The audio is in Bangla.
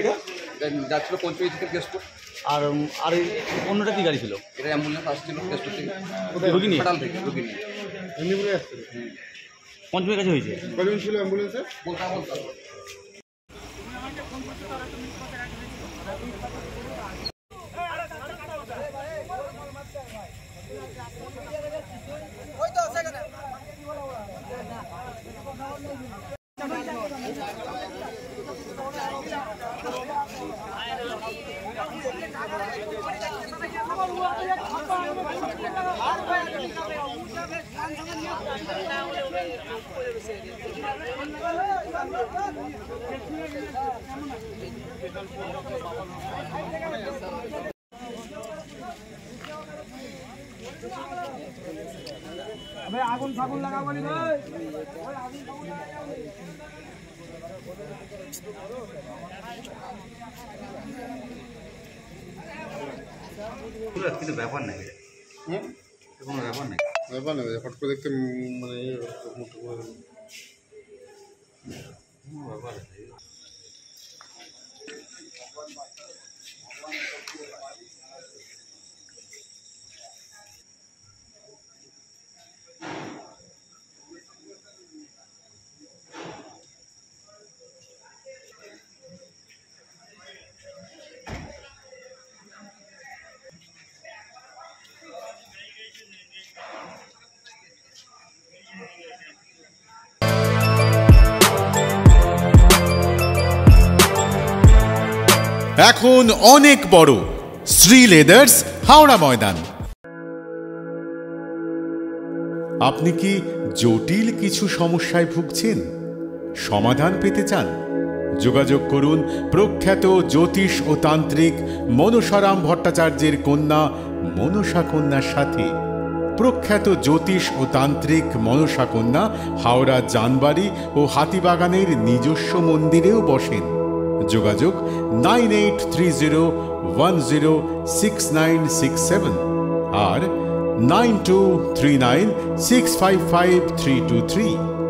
এটা যাচ্ছিল পঞ্চমী থেকে কেশপুর। আর আর অন্যটা কি গাড়ি ছিল? এটা অ্যাম্বুলেন্স আসছিল কেশপুর থেকে, রোগী নিয়ে, হাসপাতাল থেকে রোগী নিয়ে এমনিপুরে আসছিল। পঞ্চমীর কাছে হয়েছে, কতজন ছিল অ্যাম্বুলেন্সে? আগুন ফাগুন লাগাবো নি ভাই, কিন্তু ব্যাপার নাই, কোনো ব্যাপার নাই, ব্যাপার নেই, হট করে দেখতে মানে ব্যাপার। এখন অনেক বড় শ্রী লেদার্স হাওড়া ময়দান। আপনি কি জটিল কিছু সমস্যায় ভুগছেন? সমাধান পেতে চান? যোগাযোগ করুন প্রখ্যাত জ্যোতিষ ও তান্ত্রিক মনসারাম ভট্টাচার্যের কন্যা মনসা কন্যার সাথে। প্রখ্যাত জ্যোতিষ ও তান্ত্রিক মনসা কন্যা হাওড়া জানবাড়ি ও হাতিবাগানের নিজস্ব মন্দিরেও বসেন। যোগাযোগ 9830106967 আর 9239655323।